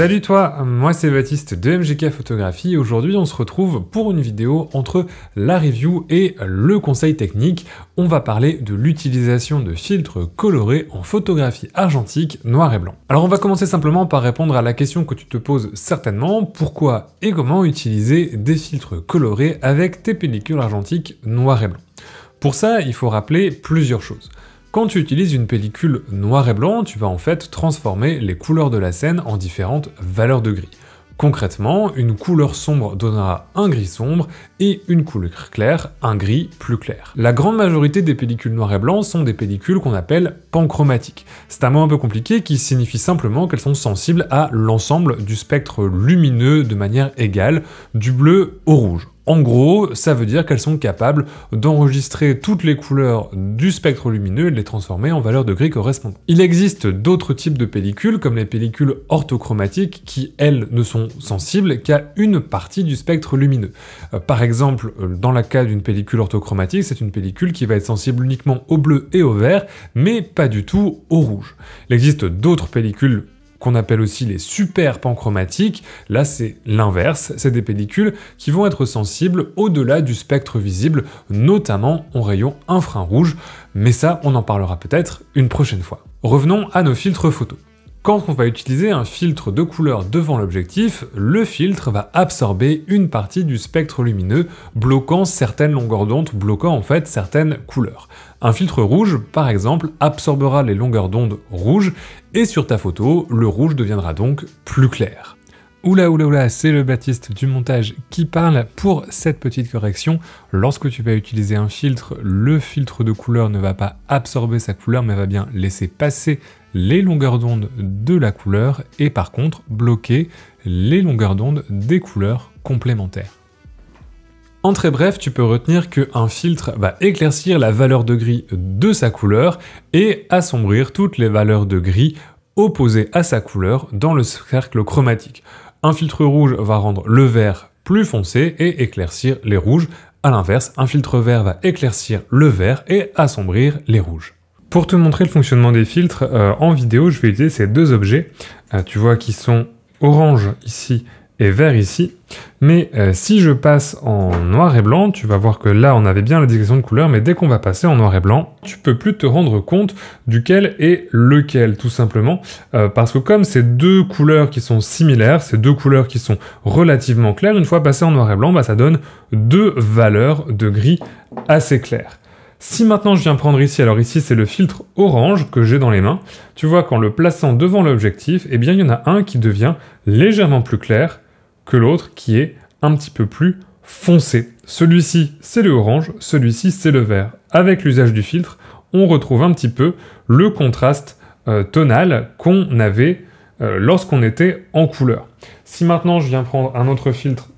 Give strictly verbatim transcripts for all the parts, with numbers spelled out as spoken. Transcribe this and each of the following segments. Salut toi, moi c'est Baptiste de M G K Photographie. Aujourd'hui on se retrouve pour une vidéo entre la review et le conseil technique. On va parler de l'utilisation de filtres colorés en photographie argentique noir et blanc. Alors on va commencer simplement par répondre à la question que tu te poses certainement, pourquoi et comment utiliser des filtres colorés avec tes pellicules argentiques noir et blanc. Pour ça, il faut rappeler plusieurs choses. Quand tu utilises une pellicule noir et blanc, tu vas en fait transformer les couleurs de la scène en différentes valeurs de gris. Concrètement, une couleur sombre donnera un gris sombre et une couleur claire, un gris plus clair. La grande majorité des pellicules noir et blanc sont des pellicules qu'on appelle panchromatiques. C'est un mot un peu compliqué qui signifie simplement qu'elles sont sensibles à l'ensemble du spectre lumineux de manière égale, du bleu au rouge. En gros, ça veut dire qu'elles sont capables d'enregistrer toutes les couleurs du spectre lumineux et de les transformer en valeurs de gris correspondantes. Il existe d'autres types de pellicules, comme les pellicules orthochromatiques, qui, elles, ne sont sensibles qu'à une partie du spectre lumineux. Euh, par exemple, dans le cas d'une pellicule orthrochromatique, c'est une pellicule qui va être sensible uniquement au bleu et au vert, mais pas du tout au rouge. Il existe d'autres pellicules qu'on appelle aussi les super panchromatiques. Là, c'est l'inverse, c'est des pellicules qui vont être sensibles au-delà du spectre visible, notamment aux rayons infrarouges, mais ça, on en parlera peut-être une prochaine fois. Revenons à nos filtres photo. Quand on va utiliser un filtre de couleur devant l'objectif, le filtre va absorber une partie du spectre lumineux, bloquant certaines longueurs d'onde, bloquant en fait certaines couleurs. Un filtre rouge, par exemple, absorbera les longueurs d'onde rouges, et sur ta photo, le rouge deviendra donc plus clair. Oula oula oula, c'est le Baptiste du montage qui parle pour cette petite correction. Lorsque tu vas utiliser un filtre, le filtre de couleur ne va pas absorber sa couleur, mais va bien laisser passer les longueurs d'onde de la couleur et par contre bloquer les longueurs d'onde des couleurs complémentaires. En très bref, tu peux retenir qu'un filtre va éclaircir la valeur de gris de sa couleur et assombrir toutes les valeurs de gris opposées à sa couleur dans le cercle chromatique. Un filtre rouge va rendre le vert plus foncé et éclaircir les rouges. À l'inverse, un filtre vert va éclaircir le vert et assombrir les rouges. Pour te montrer le fonctionnement des filtres, euh, en vidéo, je vais utiliser ces deux objets. Euh, tu vois qu'ils sont orange ici et vert ici. Mais euh, si je passe en noir et blanc, tu vas voir que là, on avait bien l'indication de couleur, mais dès qu'on va passer en noir et blanc, tu peux plus te rendre compte duquel est lequel, tout simplement. Euh, parce que comme ces deux couleurs qui sont similaires, ces deux couleurs qui sont relativement claires, une fois passées en noir et blanc, bah, ça donne deux valeurs de gris assez claires. Si maintenant je viens prendre ici, alors ici c'est le filtre orange que j'ai dans les mains, tu vois qu'en le plaçant devant l'objectif, eh bien il y en a un qui devient légèrement plus clair que l'autre qui est un petit peu plus foncé. Celui-ci c'est le orange, celui-ci c'est le vert. Avec l'usage du filtre, on retrouve un petit peu le contraste euh, tonal qu'on avait euh, lorsqu'on était en couleur. Si maintenant je viens prendre un autre filtre,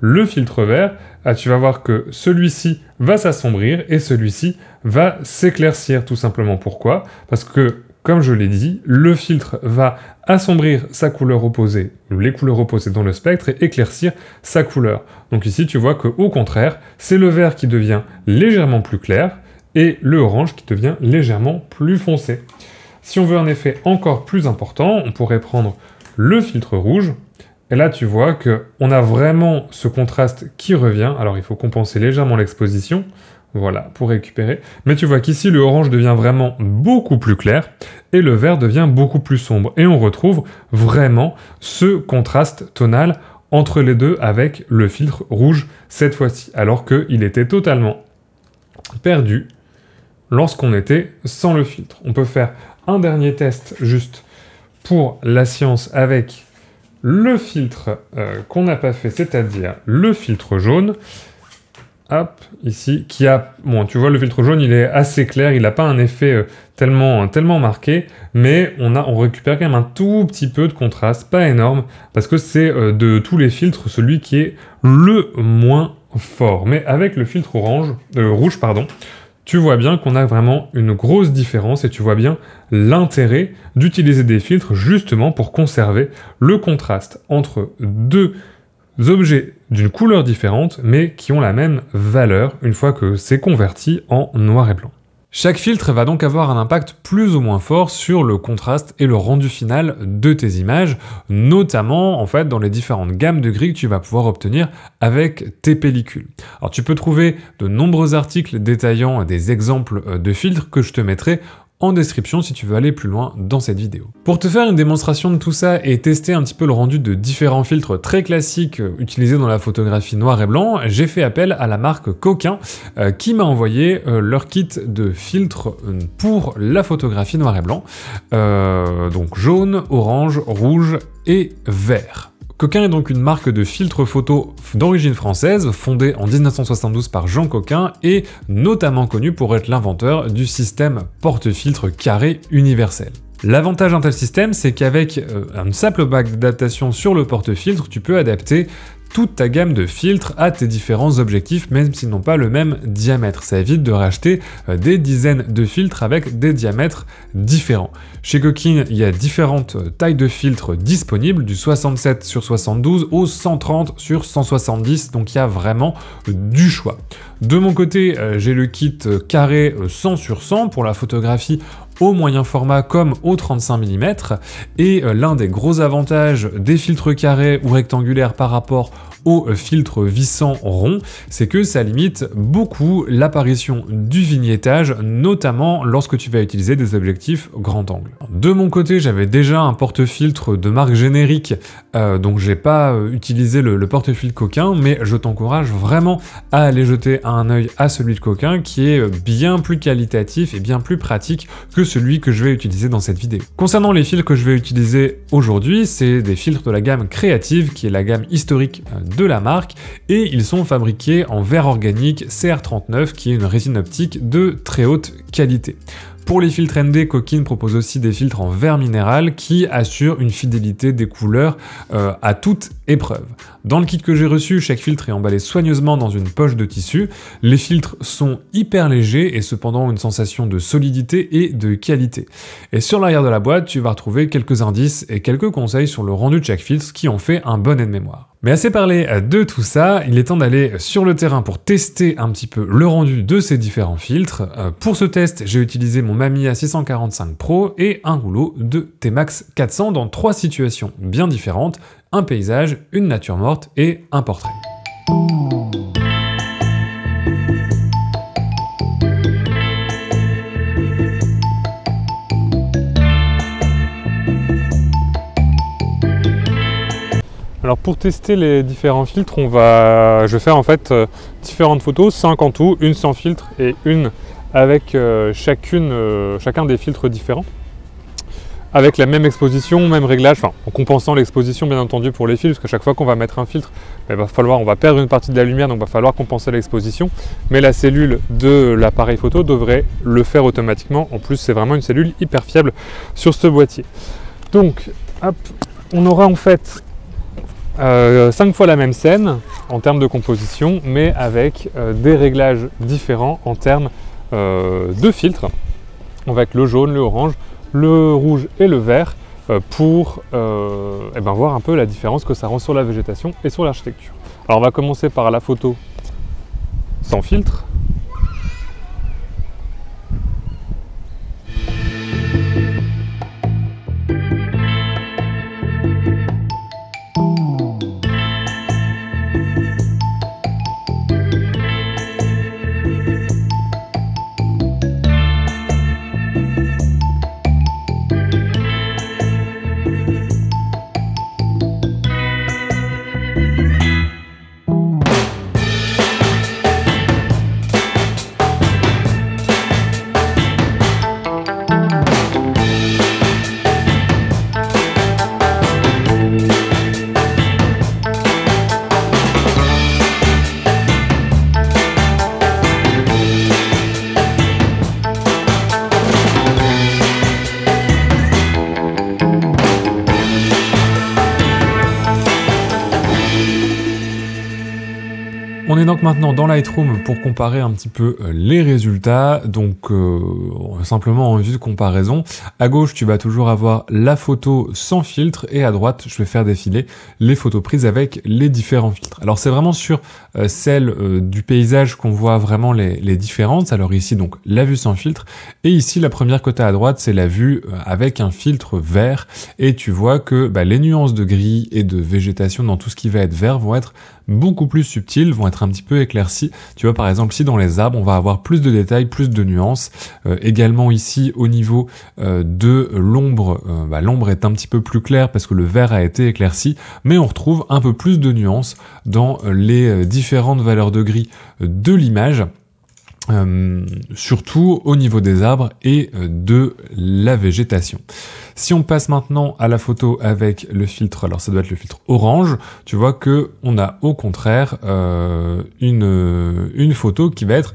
le filtre vert, tu vas voir que celui-ci va s'assombrir et celui-ci va s'éclaircir, tout simplement. Pourquoi? Parce que, comme je l'ai dit, le filtre va assombrir sa couleur opposée, les couleurs opposées dans le spectre, et éclaircir sa couleur. Donc ici, tu vois que, au contraire, c'est le vert qui devient légèrement plus clair et le orange qui devient légèrement plus foncé. Si on veut un effet encore plus important, on pourrait prendre le filtre rouge. Et là, tu vois qu'on a vraiment ce contraste qui revient. Alors, il faut compenser légèrement l'exposition, voilà, pour récupérer. Mais tu vois qu'ici, le orange devient vraiment beaucoup plus clair et le vert devient beaucoup plus sombre. Et on retrouve vraiment ce contraste tonal entre les deux avec le filtre rouge cette fois-ci, alors qu'il était totalement perdu lorsqu'on était sans le filtre. On peut faire un dernier test juste pour la science avec le filtre euh, qu'on n'a pas fait, c'est-à-dire le filtre jaune, hop, ici, qui a... Bon, tu vois, le filtre jaune, il est assez clair, il n'a pas un effet euh, tellement, tellement marqué, mais on, a, on récupère quand même un tout petit peu de contraste, pas énorme, parce que c'est euh, de tous les filtres, celui qui est le moins fort. Mais avec le filtre orange, euh, rouge, pardon, tu vois bien qu'on a vraiment une grosse différence et tu vois bien l'intérêt d'utiliser des filtres justement pour conserver le contraste entre deux objets d'une couleur différente mais qui ont la même valeur une fois que c'est converti en noir et blanc. Chaque filtre va donc avoir un impact plus ou moins fort sur le contraste et le rendu final de tes images, notamment en fait dans les différentes gammes de gris que tu vas pouvoir obtenir avec tes pellicules. Alors tu peux trouver de nombreux articles détaillant des exemples de filtres que je te mettrai en description si tu veux aller plus loin dans cette vidéo. Pour te faire une démonstration de tout ça et tester un petit peu le rendu de différents filtres très classiques utilisés dans la photographie noir et blanc, j'ai fait appel à la marque Cokin euh, qui m'a envoyé euh, leur kit de filtres pour la photographie noir et blanc, euh, donc jaune, orange, rouge et vert. Cokin est donc une marque de filtres photo d'origine française, fondée en mille neuf cent soixante-douze par Jean Cokin et notamment connue pour être l'inventeur du système porte-filtre carré universel. L'avantage d'un tel système, c'est qu'avec euh, une simple bague d'adaptation sur le porte-filtre, tu peux adapter toute ta gamme de filtres à tes différents objectifs, même s'ils n'ont pas le même diamètre. Ça évite de racheter des dizaines de filtres avec des diamètres différents. Chez Cokin, il y a différentes tailles de filtres disponibles, du soixante-sept sur soixante-douze au cent trente sur cent soixante-dix, donc il y a vraiment du choix. De mon côté, j'ai le kit carré cent sur cent pour la photographie au moyen format comme au trente-cinq millimètres, et l'un des gros avantages des filtres carrés ou rectangulaires par rapport aux filtres vissants ronds, c'est que ça limite beaucoup l'apparition du vignettage, notamment lorsque tu vas utiliser des objectifs grand angle. De mon côté, j'avais déjà un porte-filtre de marque générique, euh, donc j'ai pas utilisé le, le porte-filtre Cokin, mais je t'encourage vraiment à aller jeter un œil à celui de Cokin, qui est bien plus qualitatif et bien plus pratique que celui que je vais utiliser dans cette vidéo. Concernant les filtres que je vais utiliser aujourd'hui, c'est des filtres de la gamme créative, qui est la gamme historique de la marque, et ils sont fabriqués en verre organique C R trente-neuf, qui est une résine optique de très haute qualité. Pour les filtres N D, Cokin propose aussi des filtres en verre minéral qui assurent une fidélité des couleurs euh, à toute épreuve. Dans le kit que j'ai reçu, chaque filtre est emballé soigneusement dans une poche de tissu. Les filtres sont hyper légers et cependant une sensation de solidité et de qualité. Et sur l'arrière de la boîte, tu vas retrouver quelques indices et quelques conseils sur le rendu de chaque filtre, qui en fait un bon aide-mémoire. Mais assez parlé de tout ça, il est temps d'aller sur le terrain pour tester un petit peu le rendu de ces différents filtres. Euh, pour ce test, j'ai utilisé mon Mamiya six cent quarante-cinq Pro et un rouleau de Tmax quatre cents dans trois situations bien différentes, un paysage, une nature morte et un portrait. Alors pour tester les différents filtres, on va, je vais faire en fait euh, différentes photos, cinq en tout, une sans filtre et une avec euh, chacune, euh, chacun des filtres différents, avec la même exposition, même réglage, enfin en compensant l'exposition bien entendu pour les filtres, parce qu'à chaque fois qu'on va mettre un filtre, bah, va falloir, on va perdre une partie de la lumière, donc il va falloir compenser l'exposition, mais la cellule de l'appareil photo devrait le faire automatiquement. En plus, c'est vraiment une cellule hyper fiable sur ce boîtier. Donc hop, on aura en fait Euh, cinq fois la même scène en termes de composition, mais avec euh, des réglages différents en termes euh, de filtres. On va avec le jaune, le orange, le rouge et le vert euh, pour euh, eh ben, voir un peu la différence que ça rend sur la végétation et sur l'architecture. Alors on va commencer par la photo sans filtre. rentre maintenant dans Lightroom pour comparer un petit peu les résultats. Donc euh, simplement en vue de comparaison, à gauche tu vas toujours avoir la photo sans filtre et à droite je vais faire défiler les photos prises avec les différents filtres. Alors c'est vraiment sur euh, celle euh, du paysage qu'on voit vraiment les, les différences. Alors ici donc la vue sans filtre et ici la première que tu as à droite c'est la vue avec un filtre vert et tu vois que bah, les nuances de gris et de végétation dans tout ce qui va être vert vont être beaucoup plus subtiles, vont être un petit peu éclaircies. Tu vois par exemple ici dans les arbres on va avoir plus de détails, plus de nuances. Euh, également ici au niveau euh, de l'ombre, euh, bah, l'ombre est un petit peu plus claire parce que le vert a été éclairci, mais on retrouve un peu plus de nuances dans les différentes valeurs de gris de l'image. Euh, surtout au niveau des arbres et de la végétation. Si on passe maintenant à la photo avec le filtre, alors ça doit être le filtre orange, tu vois que on a au contraire euh, une, une photo qui va être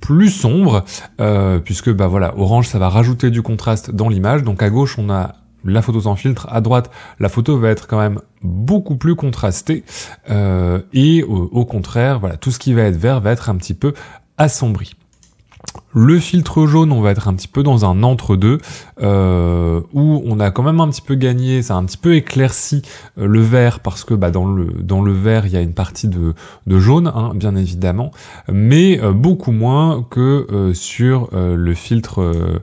plus sombre, euh, puisque bah voilà, orange ça va rajouter du contraste dans l'image. Donc à gauche on a la photo sans filtre, à droite la photo va être quand même beaucoup plus contrastée, euh, et au, au contraire voilà, tout ce qui va être vert va être un petit peu assombri. Le filtre jaune, on va être un petit peu dans un entre-deux, euh, où on a quand même un petit peu gagné, ça a un petit peu éclairci euh, le vert, parce que bah, dans le dans le vert, il y a une partie de, de jaune, hein, bien évidemment, mais euh, beaucoup moins que euh, sur euh, le filtre... Euh,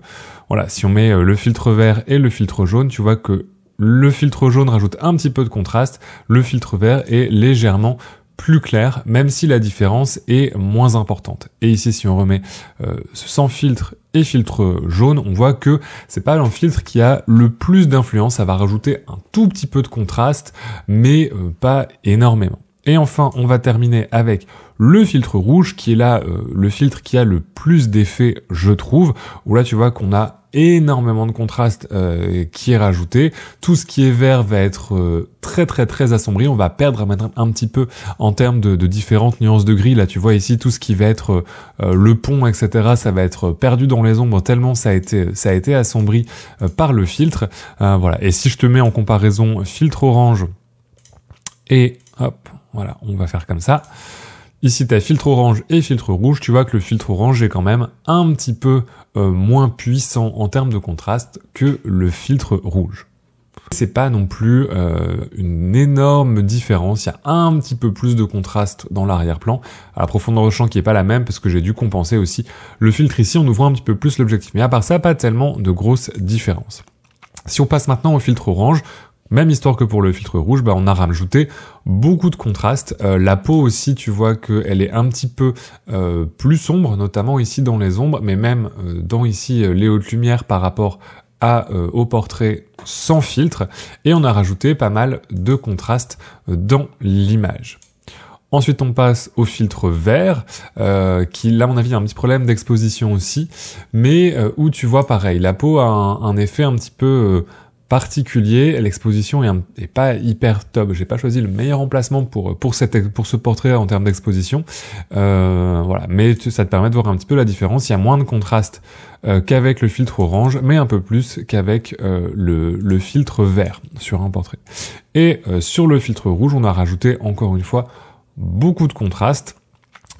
voilà, si on met euh, le filtre vert et le filtre jaune, tu vois que le filtre jaune rajoute un petit peu de contraste, le filtre vert est légèrement plus clair, même si la différence est moins importante. Et ici, si on remet euh, sans filtre et filtre jaune, on voit que c'est pas le filtre qui a le plus d'influence. Ça va rajouter un tout petit peu de contraste, mais euh, pas énormément. Et enfin, on va terminer avec le filtre rouge, qui est là euh, le filtre qui a le plus d'effet, je trouve. Où là, tu vois qu'on a énormément de contraste euh, qui est rajouté. Tout ce qui est vert va être euh, très très très assombri. On va perdre un petit peu en termes de, de différentes nuances de gris. Là, tu vois ici tout ce qui va être euh, le pont, et cetera. Ça va être perdu dans les ombres tellement ça a été ça a été assombri euh, par le filtre. Euh, voilà. Et si je te mets en comparaison filtre orange et hop, voilà, on va faire comme ça. Ici, tu as filtre orange et filtre rouge. Tu vois que le filtre orange est quand même un petit peu euh, moins puissant en termes de contraste que le filtre rouge. C'est pas non plus euh, une énorme différence. Il y a un petit peu plus de contraste dans l'arrière-plan. À la profondeur de champ qui est pas la même parce que j'ai dû compenser aussi le filtre ici. On ouvre un petit peu plus l'objectif. Mais à part ça, pas tellement de grosses différences. Si on passe maintenant au filtre orange, même histoire que pour le filtre rouge, bah on a rajouté beaucoup de contraste. Euh, la peau aussi, tu vois qu'elle est un petit peu euh, plus sombre, notamment ici dans les ombres, mais même euh, dans ici euh, les hautes lumières par rapport à, euh, au portrait sans filtre. Et on a rajouté pas mal de contraste dans l'image. Ensuite, on passe au filtre vert, euh, qui, là, à mon avis, a un petit problème d'exposition aussi, mais euh, où tu vois pareil, la peau a un, un effet un petit peu... Euh, particulier, l'exposition est, un, est pas hyper top. J'ai pas choisi le meilleur emplacement pour pour cette pour ce portrait en termes d'exposition, euh, voilà. Mais ça te permet de voir un petit peu la différence. Il y a moins de contraste euh, qu'avec le filtre orange, mais un peu plus qu'avec euh, le, le filtre vert sur un portrait. Et euh, sur le filtre rouge, on a rajouté encore une fois beaucoup de contraste.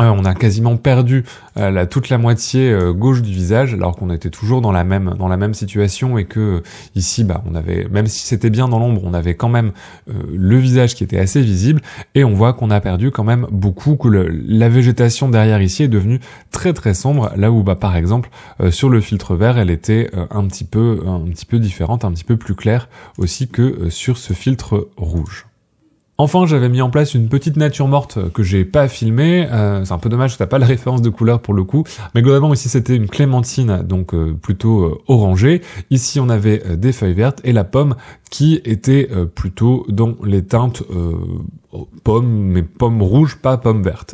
Euh, on a quasiment perdu euh, la, toute la moitié euh, gauche du visage, alors qu'on était toujours dans la même dans la même situation et que euh, ici, bah, on avait, même si c'était bien dans l'ombre, on avait quand même euh, le visage qui était assez visible et on voit qu'on a perdu quand même beaucoup, que le, la végétation derrière ici est devenue très très sombre, là où bah par exemple euh, sur le filtre vert, elle était euh, un petit peu un petit peu différente, un petit peu plus claire aussi que euh, sur ce filtre rouge. Enfin, j'avais mis en place une petite nature morte que j'ai pas filmée. Euh, c'est un peu dommage que t'as pas la référence de couleur pour le coup. Mais globalement, ici, c'était une clémentine, donc euh, plutôt euh, orangée. Ici, on avait euh, des feuilles vertes et la pomme qui était euh, plutôt dans les teintes euh, pommes, mais pommes rouges, pas pommes vertes.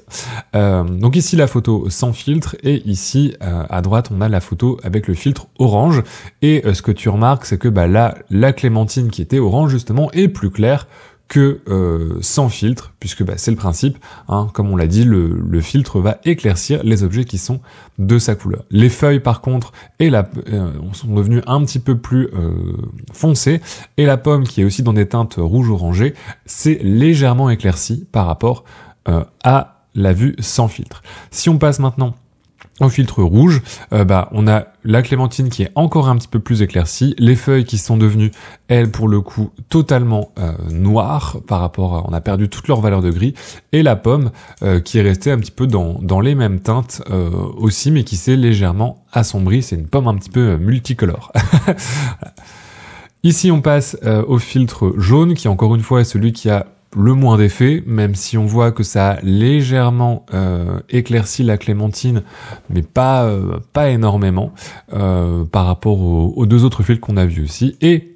Euh, donc ici, la photo sans filtre. Et ici, euh, à droite, on a la photo avec le filtre orange. Et euh, ce que tu remarques, c'est que bah, là, la clémentine qui était orange, justement, est plus claire que euh, sans filtre, puisque bah, c'est le principe, hein, comme on l'a dit, le, le filtre va éclaircir les objets qui sont de sa couleur. Les feuilles par contre et la, euh, sont devenues un petit peu plus euh, foncées, et la pomme qui est aussi dans des teintes rouge-orangé, c'est légèrement éclaircie par rapport euh, à la vue sans filtre. Si on passe maintenant au filtre rouge, euh, bah on a la clémentine qui est encore un petit peu plus éclaircie, les feuilles qui sont devenues, elles, pour le coup, totalement euh, noires par rapport à... On a perdu toute leur valeur de gris, et la pomme euh, qui est restée un petit peu dans, dans les mêmes teintes euh, aussi, mais qui s'est légèrement assombrie. C'est une pomme un petit peu multicolore. Ici, on passe euh, au filtre jaune, qui, encore une fois, est celui qui a le moins d'effet, même si on voit que ça a légèrement euh, éclairci la clémentine, mais pas euh, pas énormément euh, par rapport aux, aux deux autres filtres qu'on a vus aussi. Et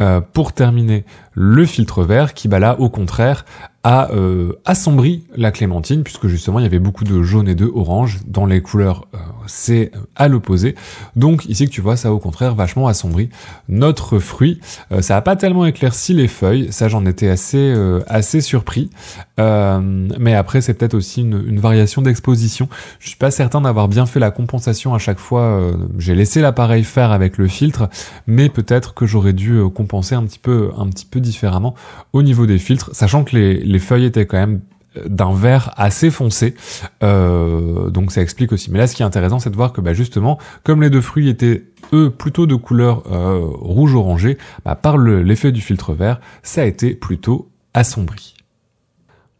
euh, pour terminer, le filtre vert qui, bah là, au contraire, a euh, assombri la clémentine, puisque justement il y avait beaucoup de jaune et de orange dans les couleurs, euh, c'est à l'opposé. Donc ici, que tu vois, ça a au contraire vachement assombri notre fruit. Euh, ça a pas tellement éclairci les feuilles, ça j'en étais assez euh, assez surpris, euh, mais après c'est peut-être aussi une, une variation d'exposition. Je suis pas certain d'avoir bien fait la compensation à chaque fois. Euh, j'ai laissé l'appareil faire avec le filtre, mais peut-être que j'aurais dû compenser un petit peu un petit peu différemment au niveau des filtres, sachant que les les feuilles étaient quand même d'un vert assez foncé, euh, donc ça explique aussi. Mais là, ce qui est intéressant, c'est de voir que bah, justement, comme les deux fruits étaient eux plutôt de couleur euh, rouge orangé, bah, par l'effet du filtre vert, ça a été plutôt assombri.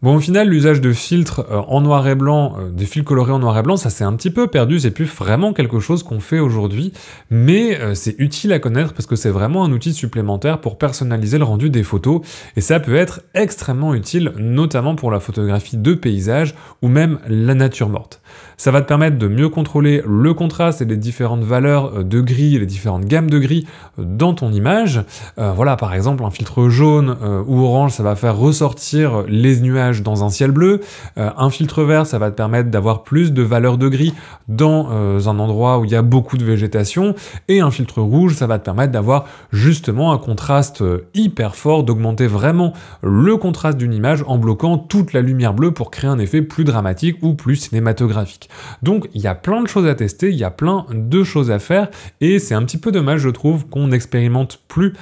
Bon, au final, l'usage de filtres euh, en noir et blanc, euh, des filtres colorés en noir et blanc, ça s'est un petit peu perdu, c'est plus vraiment quelque chose qu'on fait aujourd'hui, mais euh, c'est utile à connaître parce que c'est vraiment un outil supplémentaire pour personnaliser le rendu des photos, et ça peut être extrêmement utile, notamment pour la photographie de paysage ou même la nature morte. Ça va te permettre de mieux contrôler le contraste et les différentes valeurs de gris, les différentes gammes de gris dans ton image. Euh, voilà, par exemple, un filtre jaune euh, ou orange, ça va faire ressortir les nuages dans un ciel bleu. Euh, un filtre vert, ça va te permettre d'avoir plus de valeurs de gris dans euh, un endroit où il y a beaucoup de végétation. Et un filtre rouge, ça va te permettre d'avoir justement un contraste hyper fort, d'augmenter vraiment le contraste d'une image en bloquant toute la lumière bleue pour créer un effet plus dramatique ou plus cinématographique. Donc il y a plein de choses à tester, il y a plein de choses à faire, et c'est un petit peu dommage, je trouve, qu'on n'expérimente plus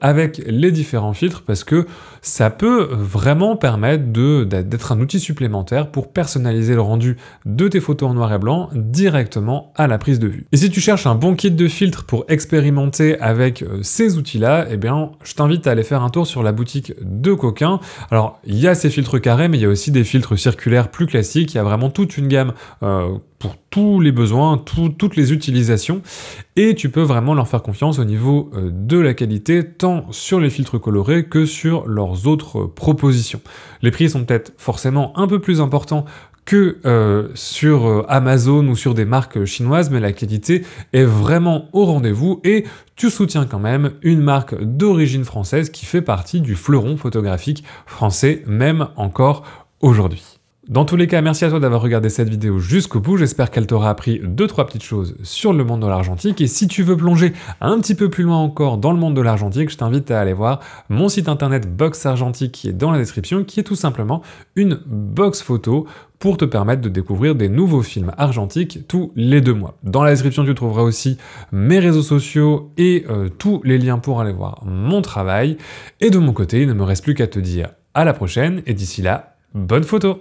avec les différents filtres, parce que ça peut vraiment permettre de, d'être un outil supplémentaire pour personnaliser le rendu de tes photos en noir et blanc directement à la prise de vue. Et si tu cherches un bon kit de filtres pour expérimenter avec ces outils-là, eh bien, je t'invite à aller faire un tour sur la boutique de Cokin. Alors, il y a ces filtres carrés, mais il y a aussi des filtres circulaires plus classiques. Il y a vraiment toute une gamme euh, pour tous les besoins, tout, toutes les utilisations, et tu peux vraiment leur faire confiance au niveau de la qualité, tant sur les filtres colorés que sur leurs autres propositions. Les prix sont peut-être forcément un peu plus importants que euh, sur Amazon ou sur des marques chinoises, mais la qualité est vraiment au rendez-vous, et tu soutiens quand même une marque d'origine française qui fait partie du fleuron photographique français, même encore aujourd'hui. Dans tous les cas, merci à toi d'avoir regardé cette vidéo jusqu'au bout. J'espère qu'elle t'aura appris deux trois petites choses sur le monde de l'argentique. Et si tu veux plonger un petit peu plus loin encore dans le monde de l'argentique, je t'invite à aller voir mon site internet Box Argentique qui est dans la description, qui est tout simplement une box photo pour te permettre de découvrir des nouveaux films argentiques tous les deux mois. Dans la description, tu trouveras aussi mes réseaux sociaux et euh, tous les liens pour aller voir mon travail. Et de mon côté, il ne me reste plus qu'à te dire à la prochaine, et d'ici là, bonne photo!